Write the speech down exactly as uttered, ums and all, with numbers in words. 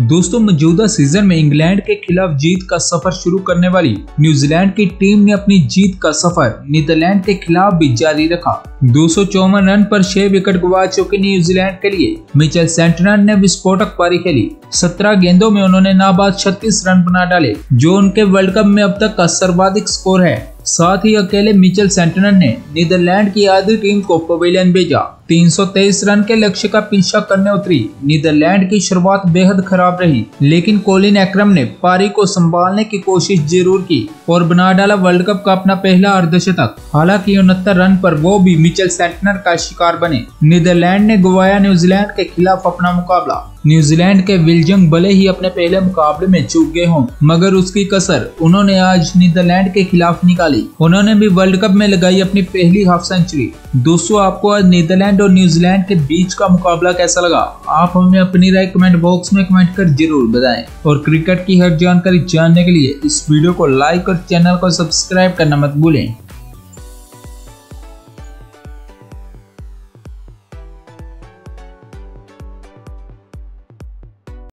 दोस्तों, मौजूदा सीजन में इंग्लैंड के खिलाफ जीत का सफर शुरू करने वाली न्यूजीलैंड की टीम ने अपनी जीत का सफर नीदरलैंड के खिलाफ भी जारी रखा। दो सौ चौवन रन पर छह विकेट गवा चुके न्यूजीलैंड के लिए मिचेल सेंटनर ने विस्फोटक पारी खेली। सत्रह गेंदों में उन्होंने नाबाद छत्तीस रन बना डाले, जो उनके वर्ल्ड कप में अब तक का सर्वाधिक स्कोर है। साथ ही अकेले मिचेल सेंटनर ने नीदरलैंड की आधी टीम को पवेलियन भेजा। तीन सौ तेईस रन के लक्ष्य का पीछा करने उतरी नीदरलैंड की शुरुआत बेहद खराब रही, लेकिन कोलिन एक्रम ने पारी को संभालने की कोशिश जरूर की और बना डाला वर्ल्ड कप का अपना पहला अर्धशतक। हालांकि उनहत्तर रन पर वो भी मिचेल सेंटनर का शिकार बने। नीदरलैंड ने गवाया न्यूजीलैंड के खिलाफ अपना मुकाबला। न्यूजीलैंड के विल यंग भले ही अपने पहले मुकाबले में चूक गए हों, मगर उसकी कसर उन्होंने आज नीदरलैंड के खिलाफ निकाली। उन्होंने भी वर्ल्ड कप में लगाई अपनी पहली हाफ सेंचुरी। दोस्तों, आपको आज नीदरलैंड और न्यूजीलैंड के बीच का मुकाबला कैसा लगा? आप हमें अपनी राय कमेंट बॉक्स में कमेंट कर जरूर बताएं। और क्रिकेट की हर जानकारी जानने के लिए इस वीडियो को लाइक और चैनल को सब्सक्राइब करना मत भूलें।